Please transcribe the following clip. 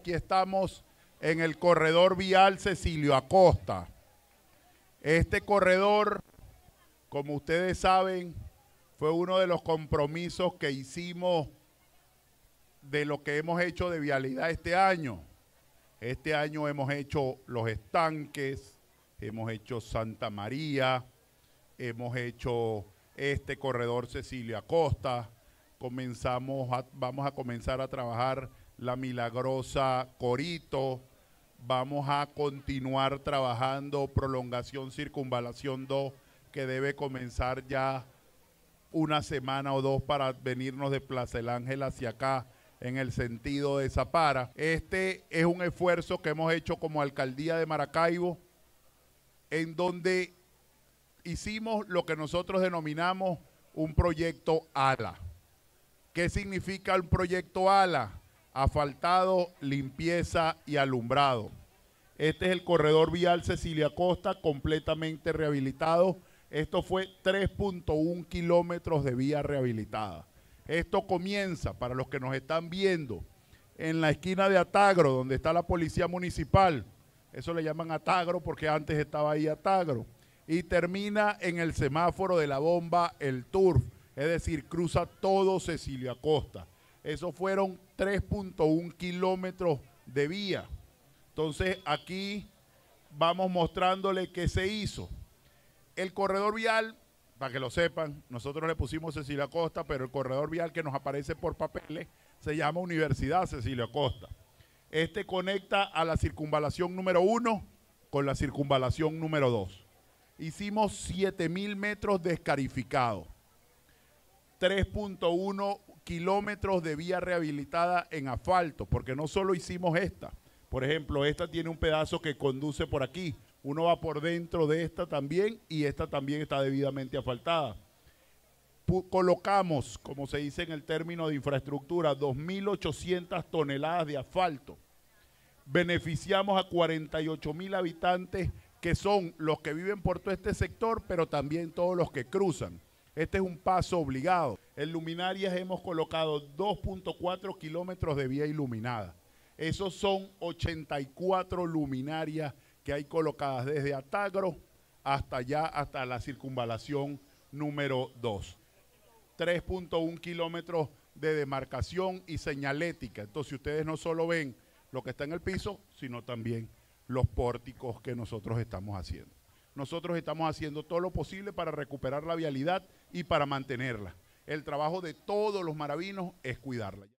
Aquí estamos en el corredor vial Cecilio Acosta. Este corredor, como ustedes saben, fue uno de los compromisos que hicimos de lo que hemos hecho de vialidad este año. Este año hemos hecho Los Estanques, hemos hecho Santa María, hemos hecho este corredor Cecilio Acosta. Vamos a comenzar a trabajar la Milagrosa Corito, vamos a continuar trabajando Prolongación Circunvalación 2, que debe comenzar ya una semana o dos para venirnos de Plaza del Ángel hacia acá, en el sentido de Zapara. Este es un esfuerzo que hemos hecho como Alcaldía de Maracaibo, en donde hicimos lo que nosotros denominamos un proyecto ALA. ¿Qué significa un proyecto ALA? Asfaltado, limpieza y alumbrado. Este es el corredor vial Cecilio Acosta, completamente rehabilitado. Esto fue 3.1 kilómetros de vía rehabilitada. Esto comienza, para los que nos están viendo, en la esquina de Atagro, donde está la policía municipal. Eso le llaman Atagro porque antes estaba ahí Atagro. Y termina en el semáforo de la bomba El Turf, es decir, cruza todo Cecilio Acosta. Eso fueron 3.1 kilómetros de vía. Entonces aquí vamos mostrándole qué se hizo. El corredor vial, para que lo sepan, nosotros le pusimos Cecilio Acosta, pero el corredor vial que nos aparece por papeles se llama Universidad Cecilio Acosta. Este conecta a la circunvalación número 1 con la circunvalación número 2. Hicimos 7.000 metros de escarificado, 3.1 kilómetros de vía rehabilitada en asfalto, porque no solo hicimos esta. Por ejemplo, esta tiene un pedazo que conduce por aquí. Uno va por dentro de esta también, y esta también está debidamente asfaltada. Colocamos, como se dice en el término de infraestructura, 2.800 toneladas de asfalto. Beneficiamos a 48.000 habitantes, que son los que viven por todo este sector, pero también todos los que cruzan. Este es un paso obligado. En luminarias hemos colocado 2.4 kilómetros de vía iluminada. Esos son 84 luminarias que hay colocadas desde Atagro hasta allá, hasta la circunvalación número 2. 3.1 kilómetros de demarcación y señalética. Entonces ustedes no solo ven lo que está en el piso, sino también los pórticos que nosotros estamos haciendo. Nosotros estamos haciendo todo lo posible para recuperar la vialidad y para mantenerla. El trabajo de todos los maravinos es cuidarla.